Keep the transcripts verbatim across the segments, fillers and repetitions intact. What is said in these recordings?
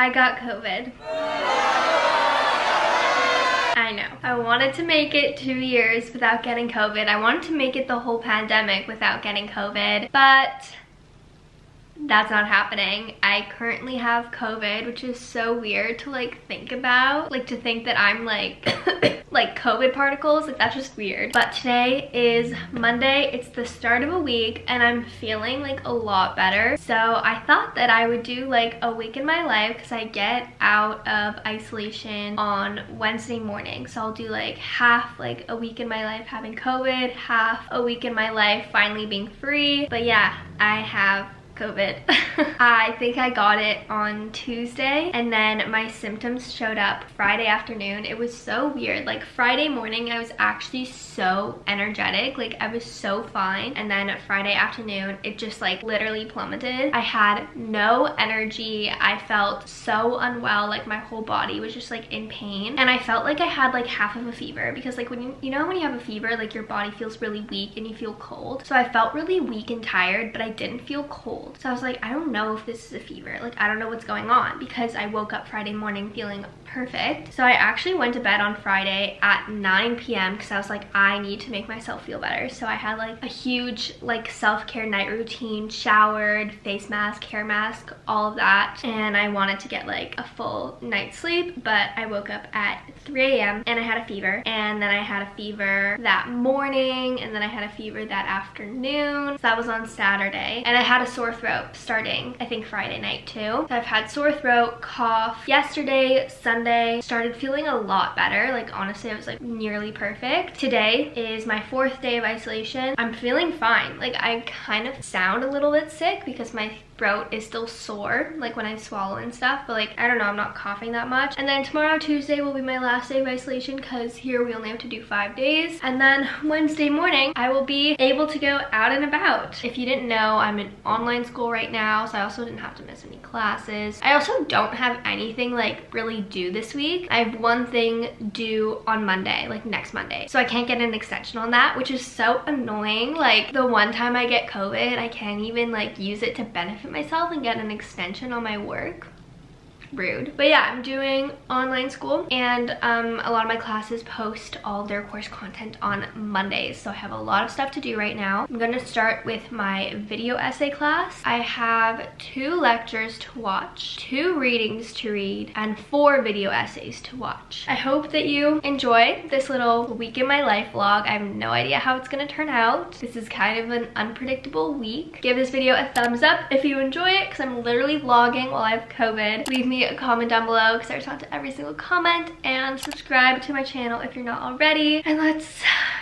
I got COVID. I know. I wanted to make it two years without getting COVID. I wanted to make it the whole pandemic without getting COVID, but that's not happening. I currently have COVID, which is so weird to like think about. Like to think that I'm like like COVID particles, like that's just weird. But today is Monday, it's the start of a week, and I'm feeling like a lot better. So I thought that I would do like a week in my life because I get out of isolation on Wednesday morning. So I'll do like half like a week in my life having COVID, half a week in my life finally being free. But yeah, I have COVID. I think I got it on Tuesday, and then my symptoms showed up Friday afternoon. It was so weird. Like Friday morning I was actually so energetic, like I was so fine, and then Friday afternoon it just like literally plummeted. I had no energy. I felt so unwell, like my whole body was just like in pain, and I felt like I had like half of a fever, because like when you you know when you have a fever, like your body feels really weak and you feel cold. So I felt really weak and tired, but I didn't feel cold. So I was like, I don't know if this is a fever. Like, I don't know what's going on, because I woke up Friday morning feeling perfect. So I actually went to bed on Friday at nine p m because I was like, I need to make myself feel better. So I had like a huge like self-care night routine, showered, face mask, hair mask, all of that. And I wanted to get like a full night's sleep, but I woke up at three a m and I had a fever. And then I had a fever that morning, and then I had a fever that afternoon. So that was on Saturday. And I had a sore throat starting, I think, Friday night too. So I've had sore throat, cough. Yesterday, Sunday, started feeling a lot better. Like honestly, I was like nearly perfect. Today is my fourth day of isolation. I'm feeling fine. Like I kind of sound a little bit sick because my throat is still sore, like when I swallow and stuff, but like I don't know, I'm not coughing that much. And then tomorrow, Tuesday, will be my last day of isolation, because here we only have to do five days, and then Wednesday morning I will be able to go out and about. If you didn't know, I'm in online school right now, so I also didn't have to miss any classes. I also don't have anything like really due this week. I have one thing due on Monday, like next Monday, so I can't get an extension on that, which is so annoying. Like the one time I get COVID, I can't even like use it to benefit myself and get an extension on my work. Rude. But yeah, I'm doing online school, and um, a lot of my classes post all their course content on Mondays, so I have a lot of stuff to do right now. I'm gonna start with my video essay class. I have two lectures to watch, two readings to read, and four video essays to watch. I hope that you enjoy this little week in my life vlog. I have no idea how it's gonna turn out. This is kind of an unpredictable week. Give this video a thumbs up if you enjoy it, because I'm literally vlogging while I have COVID. Leave me a comment down below, because I respond to every single comment, and subscribe to my channel if you're not already, and let's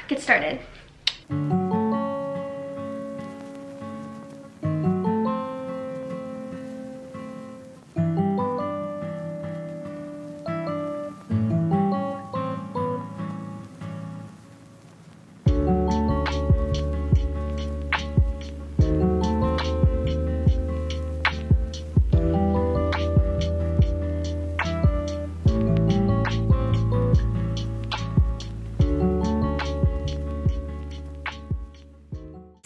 get started.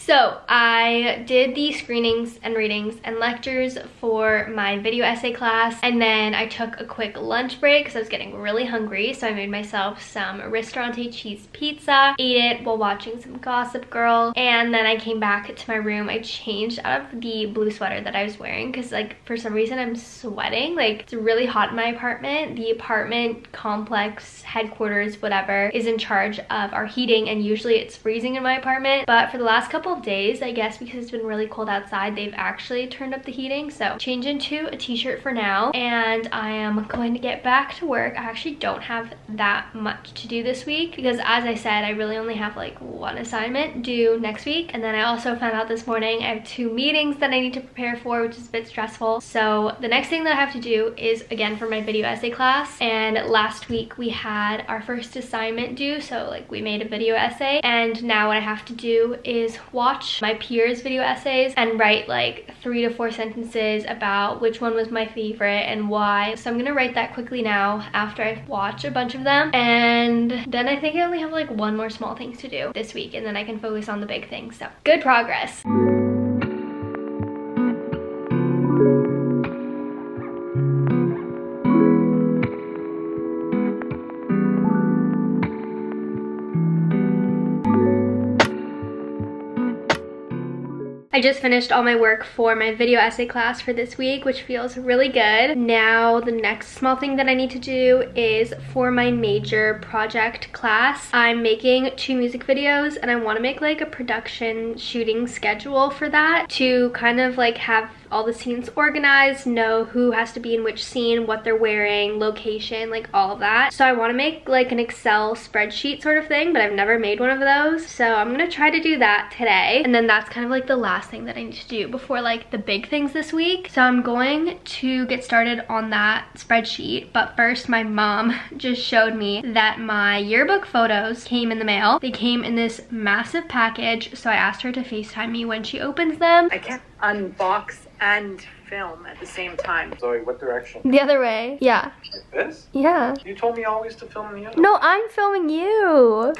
So I did the screenings and readings and lectures for my video essay class, and then I took a quick lunch break because I was getting really hungry, so I made myself some Ristorante cheese pizza, ate it while watching some Gossip Girl, and then I came back to my room. I changed out of the blue sweater that I was wearing because like for some reason I'm sweating. Like it's really hot in my apartment. The apartment complex, headquarters, whatever, is in charge of our heating, and usually it's freezing in my apartment, but for the last couple of days, I guess because it's been really cold outside, they've actually turned up the heating. So change into a t-shirt for now, and I am going to get back to work. I actually don't have that much to do this week because, as I said, I really only have like one assignment due next week, and then I also found out this morning I have two meetings that I need to prepare for, which is a bit stressful. So the next thing that I have to do is again for my video essay class, and last week we had our first assignment due, so like we made a video essay, and now what I have to do is watch my peers' video essays and write like three to four sentences about which one was my favorite and why. So I'm gonna write that quickly now after I watch a bunch of them, and then I think I only have like one more small thing to do this week, and then I can focus on the big things. So good progress. I just finished all my work for my video essay class for this week, which feels really good. Now the next small thing that I need to do is for my major project class. I'm making two music videos and I want to make like a production shooting schedule for that to kind of like have all the scenes organized, know who has to be in which scene, what they're wearing, location, like all of that. So I want to make like an Excel spreadsheet sort of thing, but I've never made one of those. So I'm going to try to do that today. And then that's kind of like the last thing that I need to do before like the big things this week. So I'm going to get started on that spreadsheet. But first, my mom just showed me that my yearbook photos came in the mail. They came in this massive package. So I asked her to FaceTime me when she opens them. I can't unbox and film at the same time. Zoe, what direction? The other way. Yeah. Like this? Yeah. You told me always to film the other way. No, I'm filming you.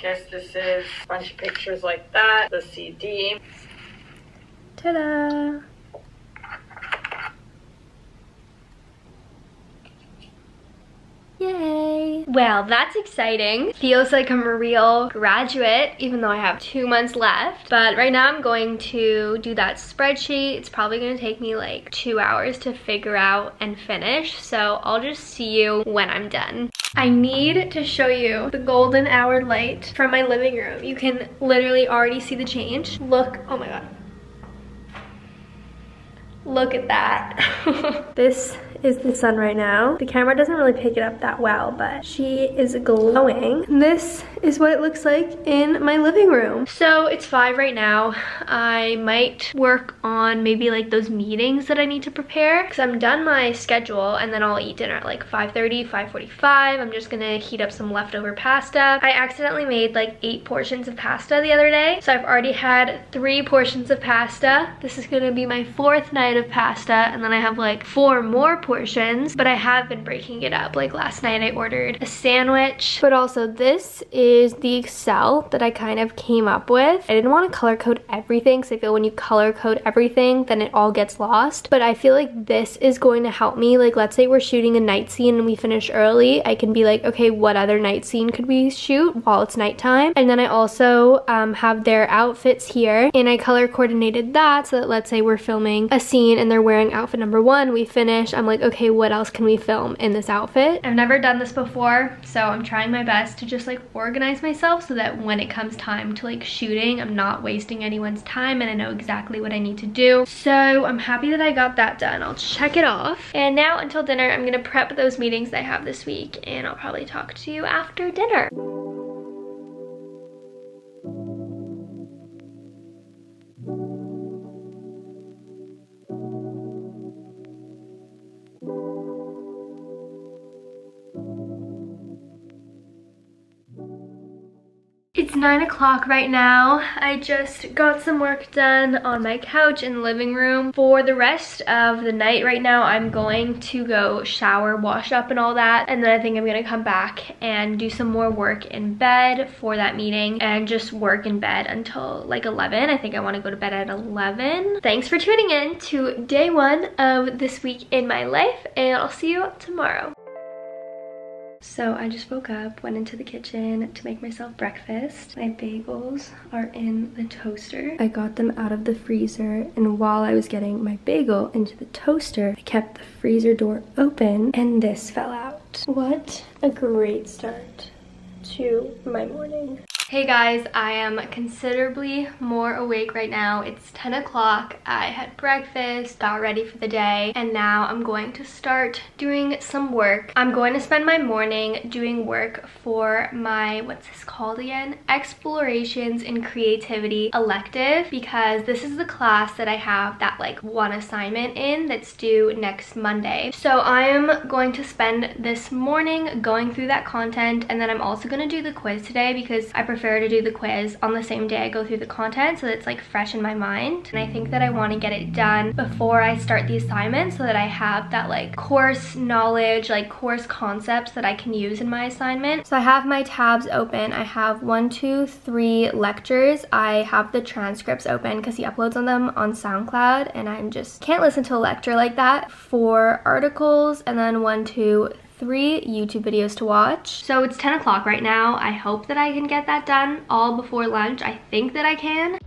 Guess this is a bunch of pictures like that. The C D. Ta-da. Yay. Well, that's exciting. Feels like I'm a real graduate, even though I have two months left. But right now I'm going to do that spreadsheet. It's probably going to take me like two hours to figure out and finish. So I'll just see you when I'm done. I need to show you the golden hour light from my living room. You can literally already see the change. Look, oh my God. Look at that. This is the sun right now. The camera doesn't really pick it up that well, but she is glowing. This is what it looks like in my living room. So it's five right now. I might work on maybe like those meetings that I need to prepare because I'm done my schedule, and then I'll eat dinner at like five thirty, five forty-five. I'm just gonna heat up some leftover pasta. I accidentally made like eight portions of pasta the other day, so I've already had three portions of pasta. This is gonna be my fourth night of pasta, and then I have like four more portions portions, but I have been breaking it up. Like last night I ordered a sandwich. But also, this is the Excel that I kind of came up with. I didn't want to color code everything because I feel when you color code everything, then it all gets lost. But I feel like this is going to help me. Like, let's say we're shooting a night scene and we finish early. I can be like, okay, what other night scene could we shoot while it's nighttime? And then I also um, have their outfits here, and I color coordinated that so that let's say we're filming a scene and they're wearing outfit number one. We finish. I'm like, okay, what else can we film in this outfit? I've never done this before, so I'm trying my best to just like organize myself so that when it comes time to like shooting, I'm not wasting anyone's time and I know exactly what I need to do. So I'm happy that I got that done. I'll check it off. And now until dinner, I'm gonna prep those meetings that I have this week, and I'll probably talk to you after dinner. It's nine o'clock right now. I just got some work done on my couch in the living room. For the rest of the night right now, I'm going to go shower, wash up and all that. And then I think I'm gonna come back and do some more work in bed for that meeting and just work in bed until like eleven. I think I wanna go to bed at eleven. Thanks for tuning in to day one of This Week in My Life, and I'll see you tomorrow. So I just woke up, went into the kitchen to make myself breakfast. My bagels are in the toaster. I got them out of the freezer, and while I was getting my bagel into the toaster, I kept the freezer door open and this fell out. What a great start to my morning. Hey guys, I am considerably more awake right now. It's ten o'clock. I had breakfast, got ready for the day, and now I'm going to start doing some work. I'm going to spend my morning doing work for my, what's this called again? Explorations in Creativity elective, because this is the class that I have that like one assignment in that's due next Monday. So I am going to spend this morning going through that content, and then I'm also going to do the quiz today because I prefer prefer to do the quiz on the same day I go through the content, so that it's like fresh in my mind. And I think that I want to get it done before I start the assignment so that I have that like course knowledge, like course concepts that I can use in my assignment. So I have my tabs open. I have one, two, three lectures. I have the transcripts open because he uploads on them on SoundCloud, and I'm just can't listen to a lecture like that. Four articles, and then one, two, three. three YouTube videos to watch. So it's ten o'clock right now. I hope that I can get that done all before lunch. I think that I can.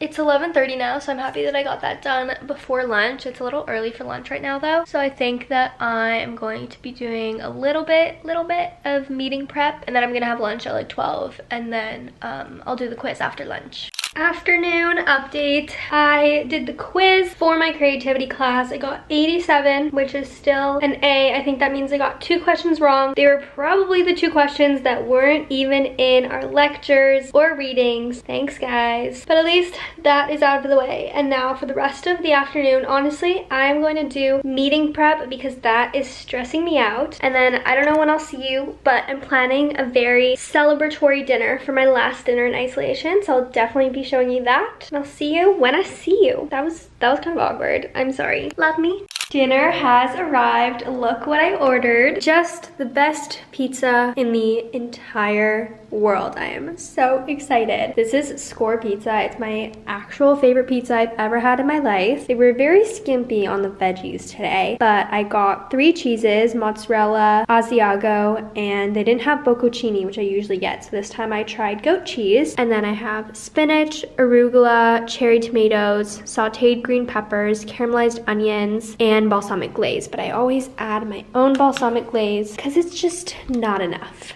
It's eleven thirty now, so I'm happy that I got that done before lunch. It's a little early for lunch right now though, so I think that I am going to be doing a little bit, little bit of meeting prep, and then I'm gonna have lunch at like twelve, and then um, I'll do the quiz after lunch. Afternoon update. I did the quiz for my creativity class. I got eighty-seven, which is still an A. I think that means I got two questions wrong. They were probably the two questions that weren't even in our lectures or readings. Thanks, guys. But at least that is out of the way. And now for the rest of the afternoon, honestly, I'm going to do meeting prep because that is stressing me out. And then I don't know when I'll see you, but I'm planning a very celebratory dinner for my last dinner in isolation, so I'll definitely be showing you that, and I'll see you when I see you. That was that was kind of awkward. I'm sorry. Love me. Dinner has arrived. Look what I ordered. Just the best pizza in the entire world. I am so excited. This is Score pizza. It's my actual favorite pizza I've ever had in my life. They were very skimpy on the veggies today, but I got three cheeses, mozzarella, Asiago, and they didn't have bocconcini, which I usually get. So this time I tried goat cheese, and then I have spinach, arugula, cherry tomatoes, sauteed green peppers, caramelized onions, and balsamic glaze, but I always add my own balsamic glaze because it's just not enough.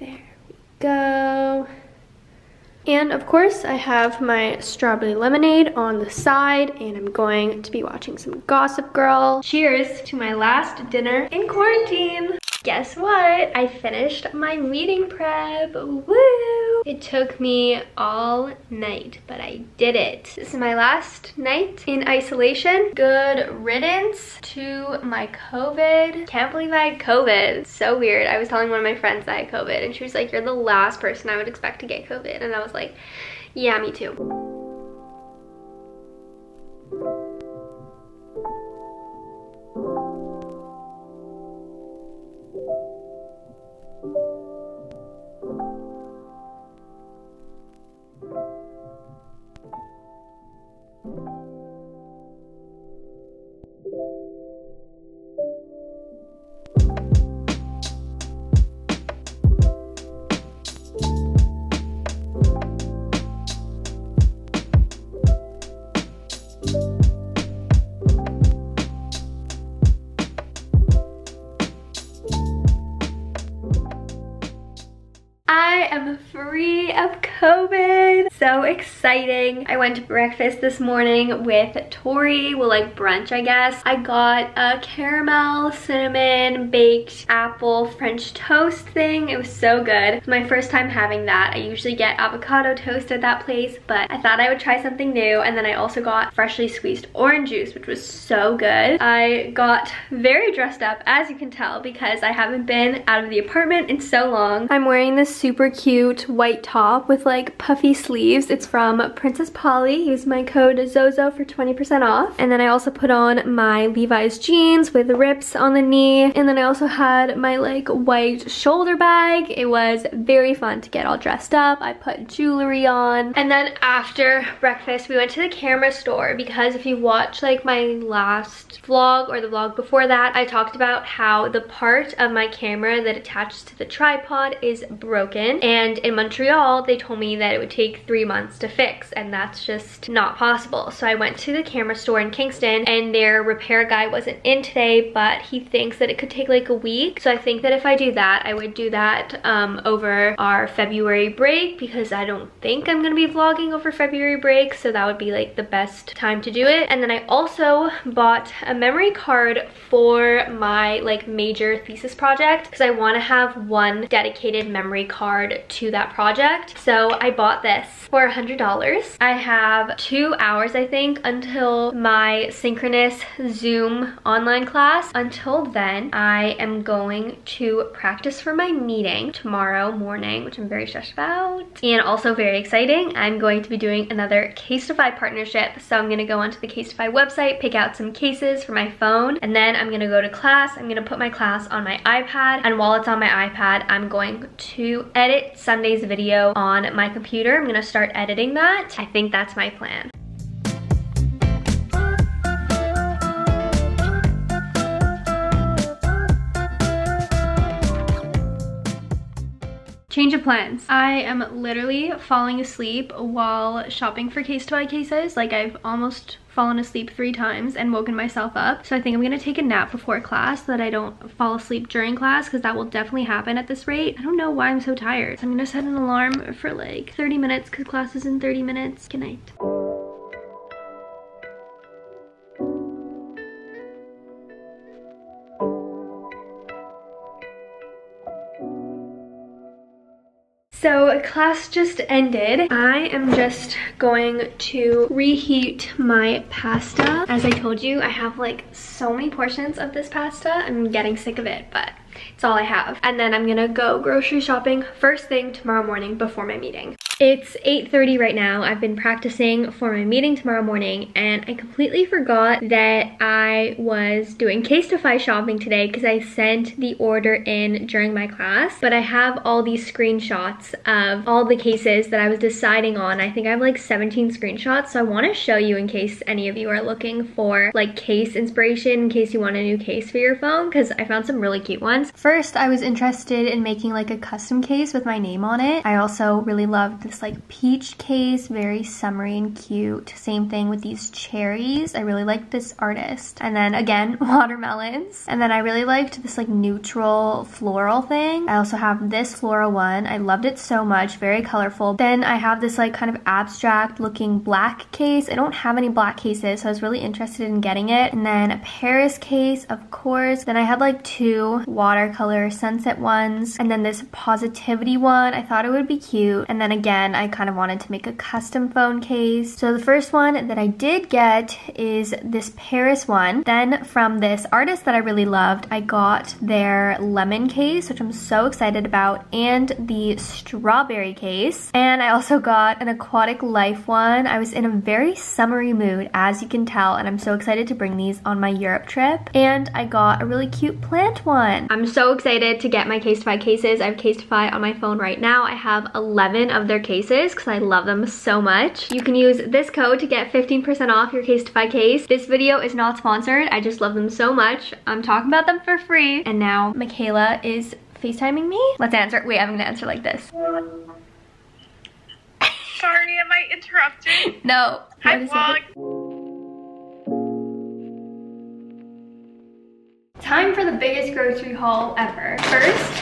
There we go. And of course I have my strawberry lemonade on the side, and I'm going to be watching some Gossip Girl. Cheers to my last dinner in quarantine. Guess what? I finished my meeting prep. Woo! It took me all night, but I did it. This is my last night in isolation. Good riddance to my COVID. Can't believe I had COVID. It's so weird. I was telling one of my friends that I had COVID, and she was like, "You're the last person I would expect to get COVID." And I was like, "Yeah, me too." Free of COVID. So exciting. I went to breakfast this morning with Tori. Well, like brunch, I guess. I got a caramel, cinnamon, baked apple, French toast thing. It was so good. It's my first time having that. I usually get avocado toast at that place, but I thought I would try something new. And then I also got freshly squeezed orange juice, which was so good. I got very dressed up, as you can tell, because I haven't been out of the apartment in so long. I'm wearing this super cute white top with like puffy sleeves. It's from Princess Polly. Use my code Zozo for twenty percent off. And then I also put on my Levi's jeans with rips on the knee. And then I also had my like white shoulder bag. It was very fun to get all dressed up. I put jewelry on. And then after breakfast, we went to the camera store because if you watch like my last vlog or the vlog before that, I talked about how the part of my camera that attaches to the tripod is broken. And in Montreal, they told me that it would take three months to fix, and that's just not possible. So I went to the camera store in Kingston, and their repair guy wasn't in today, but he thinks that it could take like a week. So I think that if I do that, I would do that um, over our February break, because I don't think I'm gonna be vlogging over February break, so that would be like the best time to do it. And then I also bought a memory card for my like major thesis project, because I wanna have one dedicated memory card to that project. So I bought this for one hundred dollars. I have two hours, I think, until my synchronous Zoom online class. Until then, I am going to practice for my meeting tomorrow morning, which I'm very stressed about. And also very exciting, I'm going to be doing another Casetify partnership. So I'm gonna go onto the Casetify website, pick out some cases for my phone, and then I'm gonna go to class. I'm gonna put my class on my iPad, and while it's on my iPad, I'm going to edit Sunday's video on my computer. I'm gonna start editing that. I think that's my plan. Change of plans. I am literally falling asleep while shopping for Casetify cases. Like, I've almost fallen asleep three times and woken myself up. So I think I'm gonna take a nap before class so that I don't fall asleep during class, because that will definitely happen at this rate. I don't know why I'm so tired. So I'm gonna set an alarm for like thirty minutes, because class is in thirty minutes. Good night. So class just ended. I am just going to reheat my pasta. As I told you, I have like so many portions of this pasta. I'm getting sick of it, but it's all I have. And then I'm gonna go grocery shopping first thing tomorrow morning before my meeting. It's eight thirty right now. I've been practicing for my meeting tomorrow morning, and I completely forgot that I was doing Casetify shopping today because I sent the order in during my class. But I have all these screenshots of all the cases that I was deciding on. I think I have like seventeen screenshots, so I want to show you in case any of you are looking for like case inspiration, in case you want a new case for your phone, because I found some really cute ones. First, I was interested in making like a custom case with my name on it. I also really loved this like peach case, very summery and cute. Same thing with these cherries. I really liked this artist. And then again, watermelons. And then I really liked this like neutral floral thing. I also have this floral one. I loved it so much, very colorful. Then I have this like kind of abstract looking black case. I don't have any black cases, so I was really interested in getting it. And then a Paris case, of course. Then I had like two watercolor sunset ones, and then this positivity one. I thought it would be cute. And then again, Again, I kind of wanted to make a custom phone case. So the first one that I did get is this Paris one. Then from this artist that I really loved, I got their lemon case, which I'm so excited about, and the strawberry case. And I also got an aquatic life one. I was in a very summery mood, as you can tell, and I'm so excited to bring these on my Europe trip. And I got a really cute plant one. I'm so excited to get my Casetify cases. I have Casetify on my phone right now. I have eleven of their cases because I love them so much. You can use this code to get fifteen percent off your Casetify case. This video is not sponsored. I just love them so much. I'm talking about them for free. And now Michaela is FaceTiming me. Let's answer. Wait, I'm gonna answer like this. Sorry, am I interrupting? No. Hi, vlog. Time for the biggest grocery haul ever. First,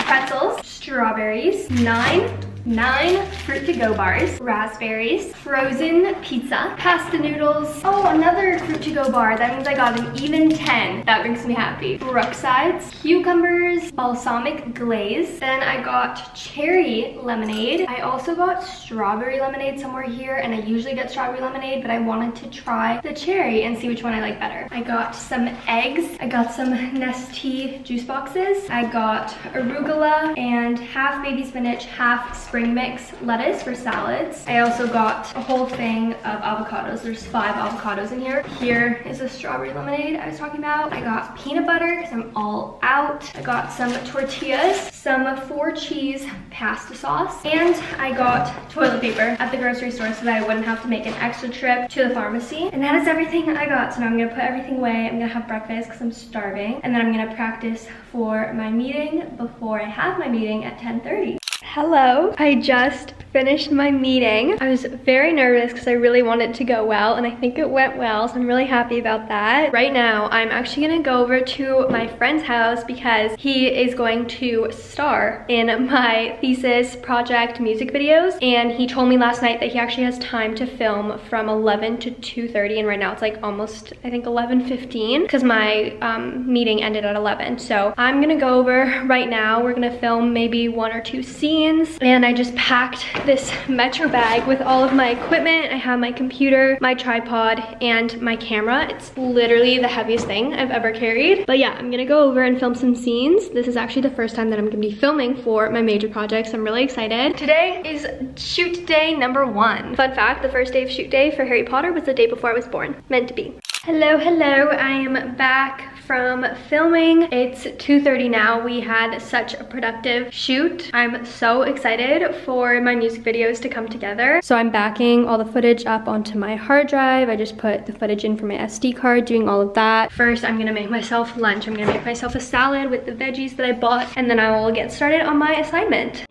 pretzels, strawberries, nine Nine fruit to go bars, raspberries, frozen pizza, pasta noodles. Oh, another fruit to go bar. That means I got an even ten. That makes me happy. Brookside's, cucumbers, balsamic glaze. Then I got cherry lemonade. I also got strawberry lemonade somewhere here, and I usually get strawberry lemonade, but I wanted to try the cherry and see which one I like better. I got some eggs. I got some Nest tea juice boxes. I got arugula and half baby spinach, half spring mix lettuce for salads. I also got a whole thing of avocados. There's five avocados in here. Here is a strawberry lemonade I was talking about. I got peanut butter because I'm all out. I got some tortillas, some four cheese pasta sauce, and I got toilet paper at the grocery store so that I wouldn't have to make an extra trip to the pharmacy. And that is everything I got. So now I'm gonna put everything away. I'm gonna have breakfast because I'm starving, and then I'm gonna practice for my meeting before I have my meeting at ten thirty. Hello, I just finished my meeting. I was very nervous because I really wanted it to go well, and I think it went well, so I'm really happy about that. Right now, I'm actually gonna go over to my friend's house because he is going to star in my thesis project music videos, and he told me last night that he actually has time to film from eleven to two thirty, and right now it's like almost, I think eleven fifteen, because my um, meeting ended at eleven. So I'm gonna go over right now. We're gonna film maybe one or two scenes jeans, and I just packed this Metro bag with all of my equipment. I have my computer, my tripod, and my camera. It's literally the heaviest thing I've ever carried. But yeah, I'm gonna go over and film some scenes. This is actually the first time that I'm gonna be filming for my major projects. I'm really excited. Today is shoot day number one. Fun fact, the first day of shoot day for Harry Potter was the day before I was born. Meant to be. Hello, hello, I am back from filming. It's two thirty now. We had such a productive shoot. I'm so excited for my music videos to come together. So I'm backing all the footage up onto my hard drive. I just put the footage in for my S D card, doing all of that. First, I'm gonna make myself lunch. I'm gonna make myself a salad with the veggies that I bought, and then I will get started on my assignment.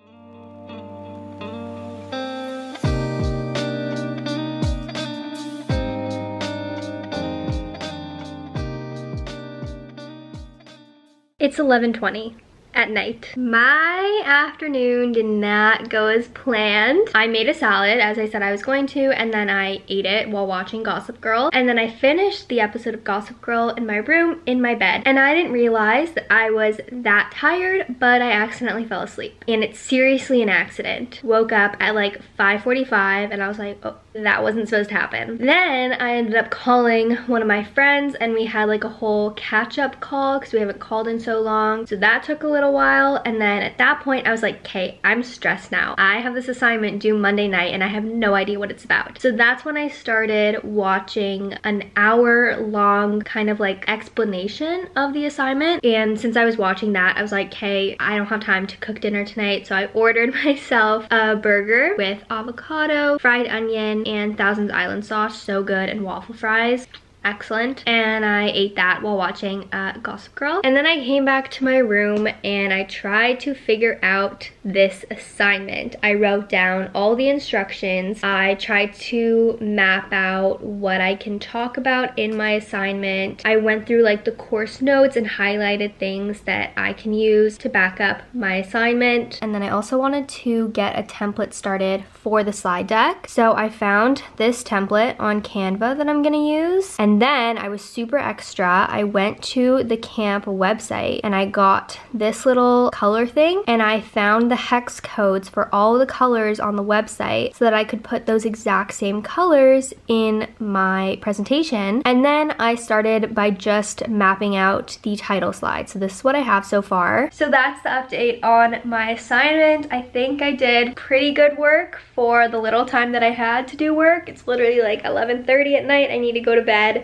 It's eleven twenty at night. My afternoon did not go as planned. I made a salad, as I said I was going to, and then I ate it while watching Gossip Girl. And then I finished the episode of Gossip Girl in my room, in my bed. And I didn't realize that I was that tired, but I accidentally fell asleep. And it's seriously an accident. Woke up at like five forty-five and I was like, oh, that wasn't supposed to happen. Then I ended up calling one of my friends and we had like a whole catch-up call because we haven't called in so long. So that took a little while, and then at that point I was like, okay, I'm stressed now. I have this assignment due Monday night and I have no idea what it's about. So that's when I started watching an hour long kind of like explanation of the assignment, and since I was watching that I was like, okay, I don't have time to cook dinner tonight. So I ordered myself a burger with avocado, fried onion, and Thousand Island sauce, so good, and waffle fries. Excellent. And I ate that while watching uh, Gossip Girl. And then I came back to my room and I tried to figure out this assignment. I wrote down all the instructions. I tried to map out what I can talk about in my assignment. I went through like the course notes and highlighted things that I can use to back up my assignment. And then I also wanted to get a template started for the slide deck. So I found this template on Canva that I'm gonna use. And And then I was super extra. I went to the camp website and I got this little color thing, and I found the hex codes for all the colors on the website so that I could put those exact same colors in my presentation. And then I started by just mapping out the title slide. So this is what I have so far. So that's the update on my assignment. I think I did pretty good work for the little time that I had to do work. It's literally like eleven thirty at night. I need to go to bed.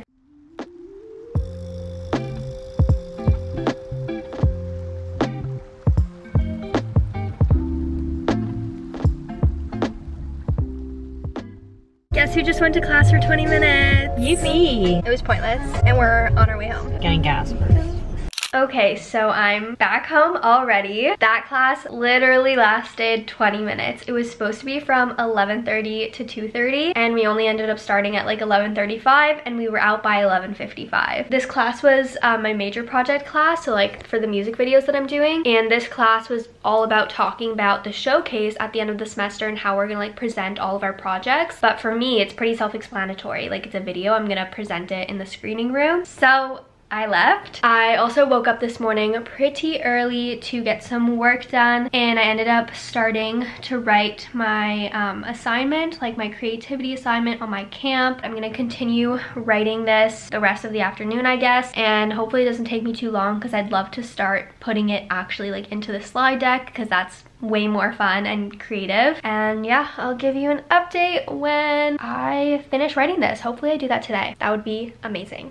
Guess who just went to class for twenty minutes? Yippee! It was pointless, and we're on our way home. Getting gas first. Okay, so I'm back home already. That class literally lasted twenty minutes. It was supposed to be from eleven thirty to two thirty, and we only ended up starting at like eleven thirty-five, and we were out by eleven fifty-five. This class was uh, my major project class, so like for the music videos that I'm doing, and this class was all about talking about the showcase at the end of the semester and how we're gonna like present all of our projects. But for me, it's pretty self-explanatory. Like, it's a video, I'm gonna present it in the screening room. So I left. I also woke up this morning pretty early to get some work done, and I ended up starting to write my um, assignment, like my creativity assignment on my camp. I'm gonna continue writing this the rest of the afternoon, I guess, and hopefully it doesn't take me too long because I'd love to start putting it actually like into the slide deck because that's way more fun and creative. And yeah, I'll give you an update when I finish writing this. Hopefully I do that today. That would be amazing.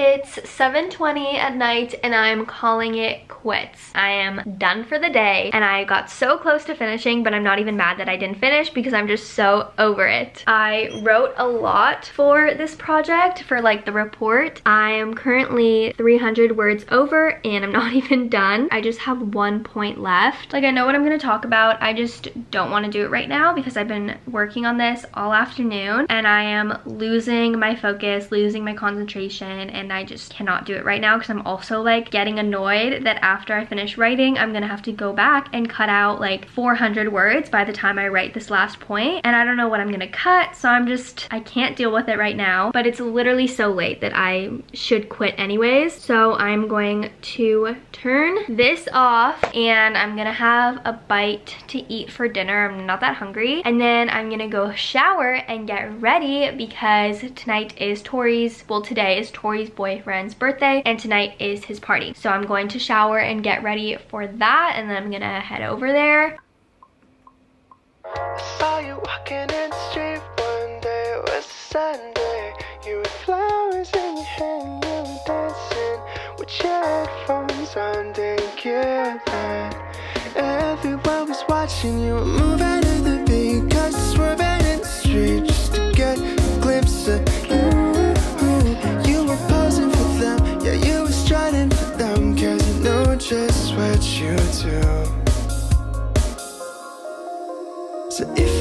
It's seven twenty at night and I'm calling it quits. I am done for the day, and I got so close to finishing, but I'm not even mad that I didn't finish because I'm just so over it. I wrote a lot for this project, for like the report. I am currently three hundred words over and I'm not even done. I just have one point left. Like, I know what I'm gonna talk about. I just don't wanna do it right now because I've been working on this all afternoon and I am losing my focus, losing my concentration, and I just cannot do it right now because I'm also like getting annoyed that after I finish writing, I'm gonna have to go back and cut out like four hundred words by the time I write this last point, and I don't know what I'm gonna cut, so I'm just, I can't deal with it right now, but it's literally so late that I should quit anyways. So I'm going to turn this off and I'm gonna have a bite to eat for dinner. I'm not that hungry, and then I'm gonna go shower and get ready because tonight is Tori's, well today is Tori's boyfriend's birthday and tonight is his party. So I'm going to shower and get ready for that, and then I'm gonna head over there. I saw you walking in the street one day, it was Sunday. You had flowers in your hand, you were dancing with your headphones on, didn't care then. Everyone was watching you, moving to the beat, cause swerving in the street just to get a glimpse of you. You were posing for them, yeah, you were striding for them, cause you know just what you do. So if